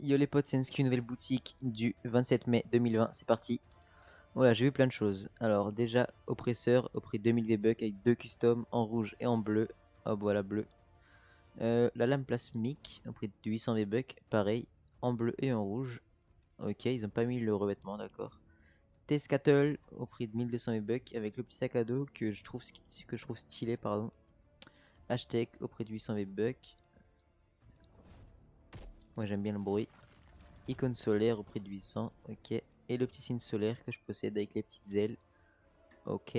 Yo les potes, c'est Endskew, nouvelle boutique du 27 mai 2020, c'est parti. Voilà, j'ai vu plein de choses. Alors déjà, Oppresseur au prix 2000 V-Bucks avec deux customs en rouge et en bleu. Hop, voilà, bleu. La lame plasmique au prix de 800 V-Bucks, pareil, en bleu et en rouge. Ok, ils n'ont pas mis le revêtement, d'accord. Tescatel au prix de 1200 V-Bucks avec le petit sac à dos que je trouve stylé, pardon. Hashtag au prix de 800 V-Bucks. Moi j'aime bien le bruit. Icône solaire au prix de 800, ok. Et le petit signe solaire que je possède avec les petites ailes, ok.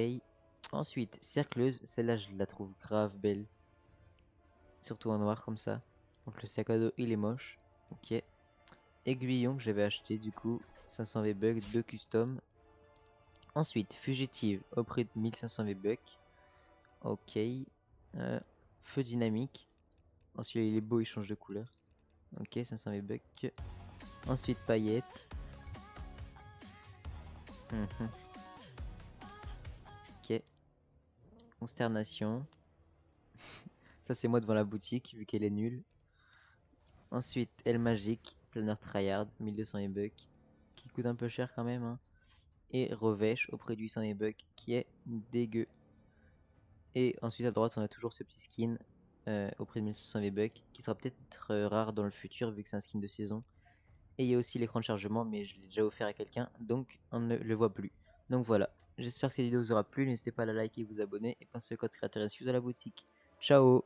Ensuite, cercleuse, celle-là je la trouve grave belle. Surtout en noir comme ça. Donc le sac à dos il est moche, ok. Aiguillon que j'avais acheté du coup, 500 V-Bucks, 2 custom. Ensuite, fugitive au prix de 1500 V-Bucks, ok. Feu dynamique, ensuite il est beau, il change de couleur. Ok, 500 V-Bucks. Ensuite, paillette. Ok. Consternation. Ça, c'est moi devant la boutique, vu qu'elle est nulle. Ensuite, elle magique planeur Tryhard, 1200 V-Bucks. Qui coûte un peu cher quand même. Hein. Et Revèche, au prix de 800 V-Bucks, qui est dégueu. Et ensuite, à droite, on a toujours ce petit skin. Au prix de 1500 V-Bucks, qui sera peut-être rare dans le futur vu que c'est un skin de saison. Et il y a aussi l'écran de chargement, mais je l'ai déjà offert à quelqu'un, donc on ne le voit plus. Donc voilà, j'espère que cette vidéo vous aura plu, n'hésitez pas à la liker et vous abonner, et pensez au code créateur Endskew à la boutique. Ciao.